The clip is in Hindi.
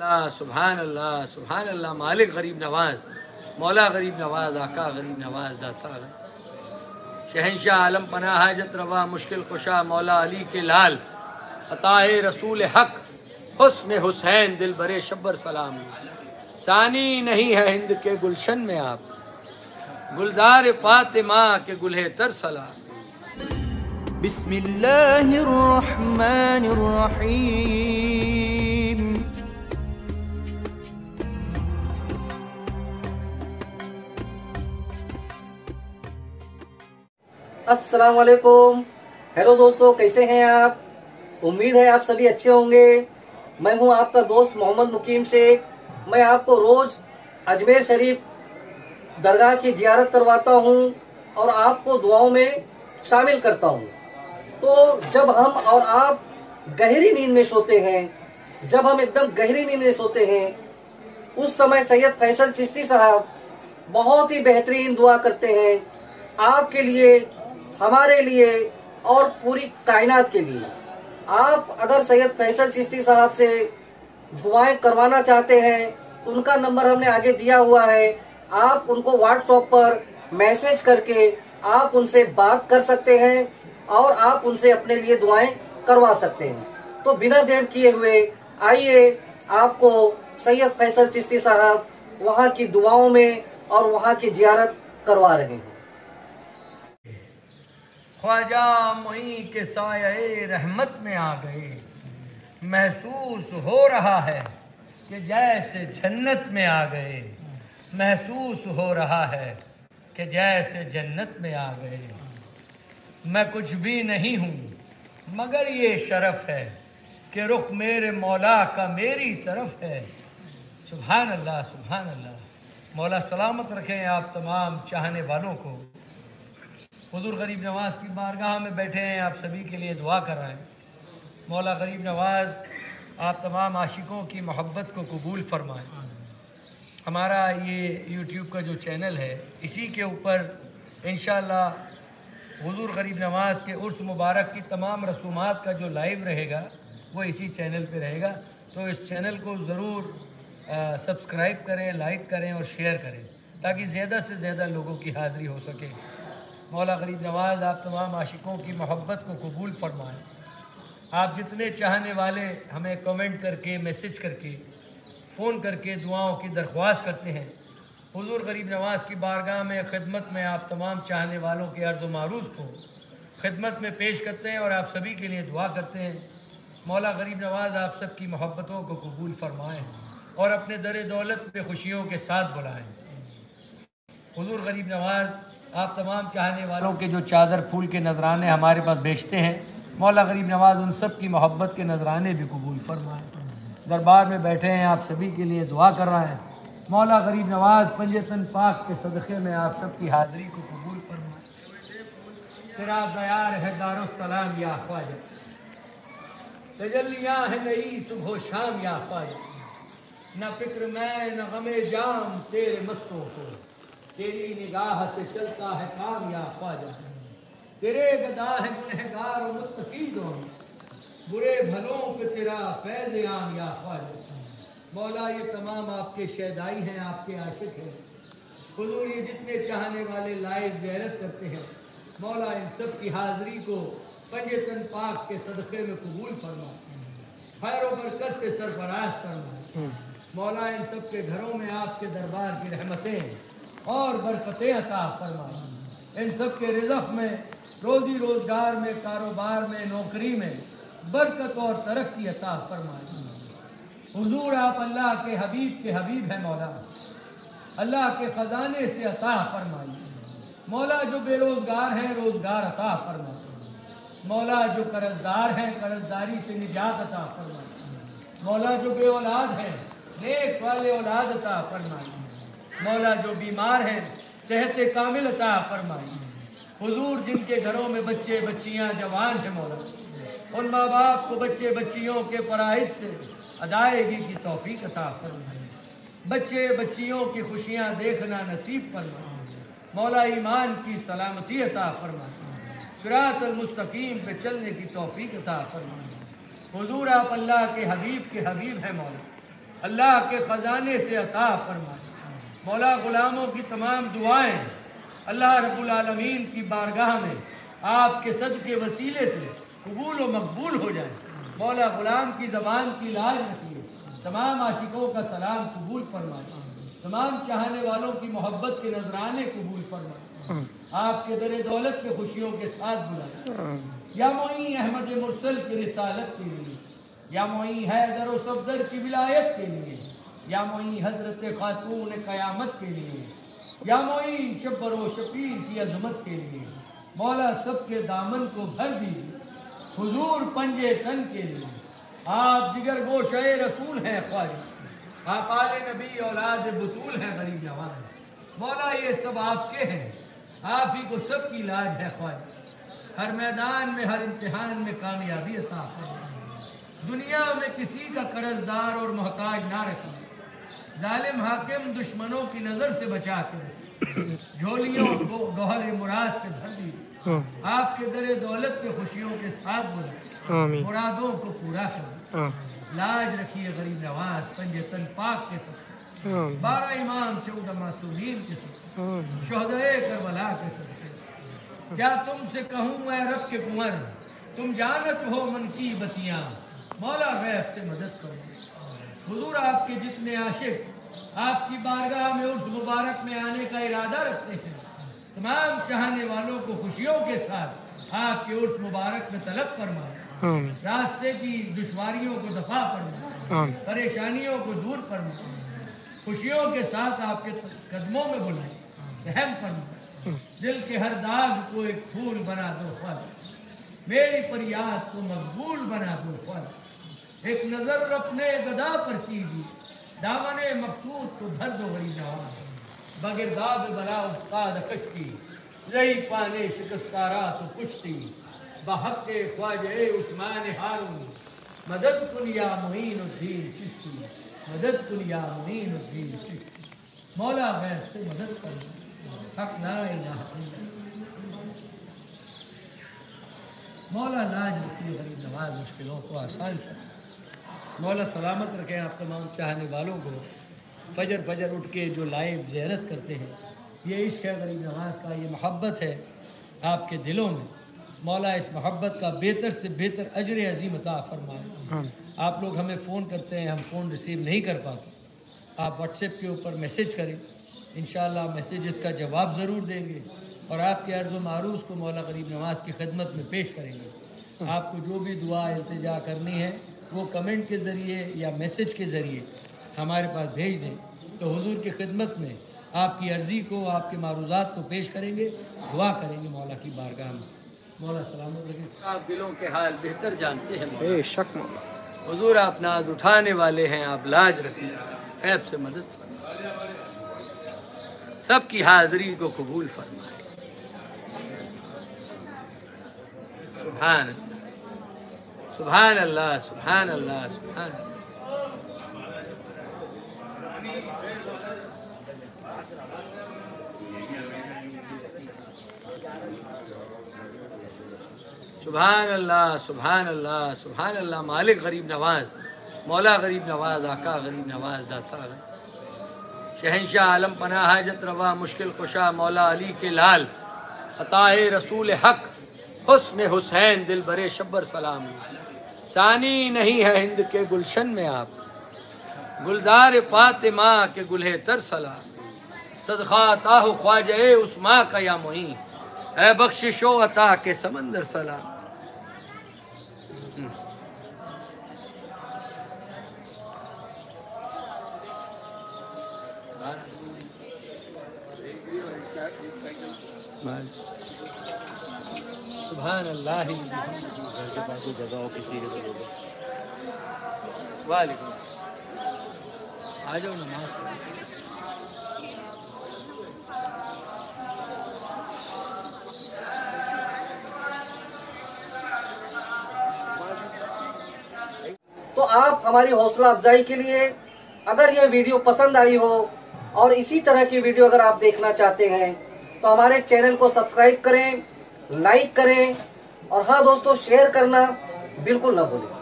अल्लाह सुभान अल्लाह सुभान अल्लाह। मालिक गरीब नवाज, मौला गरीब नवाज, आका गरीब नवाज, दाता शहनशाह आलम पना हाजत रवा मुश्किल खुशा मौला अली के लाल, अताए रसूल हक, हुस्न हुसैन दिल बरे शब्बर सलाम। सानी नहीं है हिंद के गुलशन में आप, गुलजार फातिमा के गुल्हे तर सलाम। बिस्मिल्लाहिर्रहमानिर्रहीम। अस्सलाम वालेकुम। हेलो दोस्तों, कैसे हैं आप? उम्मीद है आप सभी अच्छे होंगे। मैं हूं आपका दोस्त मोहम्मद मुकीम शेख। मैं आपको रोज अजमेर शरीफ दरगाह की जियारत करवाता हूं और आपको दुआओं में शामिल करता हूं। तो जब हम और आप गहरी नींद में सोते हैं, जब हम एकदम गहरी नींद में सोते हैं, उस समय सैयद फैसल चिश्ती साहब बहुत ही बेहतरीन दुआ करते हैं आपके लिए, हमारे लिए और पूरी कायनात के लिए। आप अगर सैयद फैसल चिश्ती साहब से दुआएं करवाना चाहते हैं, उनका नंबर हमने आगे दिया हुआ है। आप उनको व्हाट्सएप पर मैसेज करके आप उनसे बात कर सकते हैं और आप उनसे अपने लिए दुआएं करवा सकते हैं। तो बिना देर किए हुए आइए आपको सैयद फैसल चिश्ती साहब वहां की दुआओं में और वहां की जियारत करवा रहे हैं। ख्वाजा मोई के साये रहमत में आ गए। महसूस हो रहा है कि जैसे जन्नत में आ गए। महसूस हो रहा है कि जैसे जन्नत में आ गए। मैं कुछ भी नहीं हूँ मगर ये शरफ है कि रुख मेरे मौला का मेरी तरफ है। सुभान अल्लाह सुभान अल्लाह। मौला सलामत रखें आप तमाम चाहने वालों को। हुजूर गरीब नवाज की बारगाह में बैठे हैं, आप सभी के लिए दुआ कराएँ। मौला गरीब नवाज आप तमाम आशिकों की मोहब्बत को कबूल फरमाएँ। हमारा ये यूट्यूब का जो चैनल है, इसी के ऊपर इंशाअल्लाह हुजूर गरीब नवाज के उर्स मुबारक की तमाम रसूमात का जो लाइव रहेगा वो इसी चैनल पे रहेगा। तो इस चैनल को ज़रूर सब्सक्राइब करें, लाइक करें और शेयर करें ताकि ज़्यादा से ज़्यादा लोगों की हाज़िरी हो सके। मौला गरीब नवाज आप तमाम आशिकों की मोहब्बत को कबूल फरमाएँ। आप जितने चाहने वाले हमें कमेंट करके, मैसेज करके, फ़ोन करके दुआओं की दरख्वास्त करते हैं, हुजूर गरीब नवाज की बारगाह में खिदमत में आप तमाम चाहने वालों के अर्ज़ मारूज़ को खिदमत में पेश करते हैं और आप सभी के लिए दुआ करते हैं। मौला गरीब नवाज आप सब की मोहब्बतों को कबूल फरमाएँ और अपने दर दौलत पे खुशियों के साथ बुलाएँ। हुजूर गरीब नवाज आप तमाम चाहने वालों के जो चादर फूल के नजराने हमारे पास बेचते हैं, मौला गरीब नवाज उन सब की मोहब्बत के नजराने भी कबूल फरमाएँ। दरबार में बैठे हैं, आप सभी के लिए दुआ कर रहे हैं। मौला गरीब नवाज पंजतन पाक के सदक़े में आप सब की हाज़िरी को कबूल फरमाएँ। तेरा दयार है दारुस्सलाम या ख्वाजा, तजल्लियाँ है नई सुबह शाम या ख्वाजा। न फिक्र मैं न गमे जाम तेरे मस्तों को, तेरी निगाह से चलता है काम या ख्वाजा। तेरे गदा है गुनहगार और मुत्तकीदों, बुरे भलों पे तेरा फैज़ आम या ख्वाजा। मौला ये तमाम आपके शहदाई हैं, आपके आशिक हैं। हुजूर ये जितने चाहने वाले लाइव ज़ियारत करते हैं, मौला इन सब की हाज़िरी को पंजतन पाक के सदक़े में कबूल फरमा, खैर व बरकत से सरफराज फरमा। मौला इन सब के घरों में आपके दरबार की रहमतें और बरकतें अता फरमाए। इन सब के रिज़्क़ में, रोज़ी रोज़गार में, कारोबार में, नौकरी में बरकत और तरक्की अता फरमाए। हुजूर आप अल्लाह के हबीब हैं। मौला अल्लाह के ख़जाने से अता फरमाइए। मौला जो बेरोज़गार हैं रोज़गार अता फरमाए। मौला जो कर्जदार हैं कर्जदारी से निजात अता फरमाए। मौला जो बे औलाद हैं नेक वाले औलाद अता फरमाए। मौला जो बीमार हैं सेहत कामिल अता फरमाई। हुजूर जिनके घरों में बच्चे बच्चियां जवान हैं, मौला उन माँ बाप को बच्चे बच्चियों के फराइज से अदायगी की तौफीक अता फरमाई। बच्चे बच्चियों की खुशियां देखना नसीब फरमाई। मौला ईमान की सलामती अता फरमाई। सिरातुल मुस्तकीम पे चलने की तौफीक अता फरमाई। हुजूर आप अल्लाह के हबीब हैं। मौला अल्लाह के ख़जाने से अता फरमाए। मौला ग़ुलामों की तमाम दुआएँ अल्लाह रब्बुल आलमीन की बारगाह में आपके सदके वसीले से कबूल व मकबूल हो जाए। मौला ग़ुलाम की ज़बान की लाज रखिए। तमाम आशिकों का सलाम कबूल फरमाए, तमाम चाहने वालों की मोहब्बत के नजराने कबूल फरमाए, आपके दर दौलत के खुशियों के साथ बुलाए। या मोई अहमद मुरसल की रिसालत के लिए, या मोई हैदर व सफदर की विलायत के लिए, या मोई हजरत खातून क़यामत के लिए, या मोई शब्बर व शफीर की अजमत के लिए। मौला सब के दामन को भर दीजिए हुजूर पंजे तन के लिए। आप जिगर गोशे रसूल हैं ख्वाजा, आप आले नबी औलाद बतूल हैं गरीब नवाज। मौला ये सब आपके हैं, आप ही को सब की लाज है ख्वाजा। हर मैदान में हर इम्तहान में कामयाबी अता फरमाए। दुनिया में किसी का कर्जदार और मोहताज ना रखें। जालिम हाकिम दुश्मनों की नज़र से बचा कर झोलियों को दोहरे मुराद से भर दी। आपके दर दौलत के खुशियों के साथ बुलाए, मुरादों को पूरा करें। लाज रखिए गरीब नवाज पंजे तन पाक के साथ, 12 इमाम 14 मासूमीन के साथ, शहदाए करबला के साथ। क्या तुमसे कहूँ ऐ रब के कुंवर, तुम जानत हो मन की बतियाँ। मौला गैब से मदद करो। हुजूर आपके जितने आशिक आपकी बारगाह में उर्स मुबारक में आने का इरादा रखते हैं, तमाम चाहने वालों को खुशियों के साथ आपके उर्स मुबारक में तलब फरमाए। रास्ते की दुश्वारियों को दफा फरमाए, परेशानियों को दूर फरमाए, खुशियों के साथ आपके कदमों में बुलाए, रहम फरमाए। दिल के हर दाग को एक फूल बना दो ख्वाजा, मेरी फरियाद को मकबूल बना दो ख्वाजा। एक नजर अपने गदा पर कीजिए, दामने मकसूद को भर दो गरीब नवाज। बगिरदाब बला उस्ताद कश्ती, रही पाने शिकस्तारा तो कुश्ती। बहक ख्वाजे उस्मान हारून, मदद कुन या मोइनुद्दीन चिश्ती, मदद कुन या मोइनुद्दीन चिश्ती। मौला गैर से मदद करो। हक ला इलाहा इल्लल्लाह। मौला लाज रखिए गरीब नवाज, मुश्किलों को आसान से मौला सलामत रखें। आप तमाम चाहने वालों को फजर फजर उठ के जो लाइव ज़ियारत करते हैं, ये इश्क है गरीब नवाज का, ये मोहब्बत है आपके दिलों में। मौला इस मोहब्बत का बेहतर से बेहतर अजर अजीम अता फरमाए। आप लोग हमें फ़ोन करते हैं, हम फ़ोन रिसीव नहीं कर पाते। आप व्हाट्सएप के ऊपर मैसेज करें, इंशाल्लाह मैसेजेस का जवाब ज़रूर देंगे और आपके अर्ज़ व मारूज़ को मौला गरीब नवाज की खिदमत में पेश करेंगे। आपको जो भी दुआ इल्तिजा करनी है वो कमेंट के ज़रिए या मैसेज के ज़रिए हमारे पास भेज दें, तो हुजूर की खिदमत में आपकी अर्ज़ी को, आपके मारूज़ात को पेश करेंगे, दुआ करेंगे मौला की बारगाह में। मौला सलामत रखें। आप दिलों के हाल बेहतर जानते हैं बेशक मौला। हुजूर आप नाज उठाने वाले हैं, आप लाज रखें, गैब से मदद फरमाएं, सबकी हाज़री को कबूल फरमाएं। सुभान सुभान अल्लाह, सुभान अल्लाह, सुभान सुभान अल्लाह, सुभान अल्लाह, सुभान अल्लाह। मालिक गरीब नवाज, मौला गरीब नवाज, आका गरीब नवाज, दाता शहनशाह आलम, पना हाजत रवा मुश्किल कुशा मौला अली के लाल, अताए रसूल हक, हुस्न हुसैन दिल बरे शब्बर सलाम। सानी नहीं है हिंद के गुलशन में आप, गुलदार फातिमा के गुल्हे तर सलाम। सदखा अता हो ख्वाजा उस्मा का या मोई, ए बख्शिशो अता के समंदर सलाम। सुभान अल्लाह। वालेकुम आ जाओ नमाज। तो आप हमारी हौसला अफजाई के लिए, अगर ये वीडियो पसंद आई हो और इसी तरह की वीडियो अगर आप देखना चाहते हैं तो हमारे चैनल को सब्सक्राइब करें, लाइक करें और हाँ दोस्तों शेयर करना बिल्कुल ना भूलें।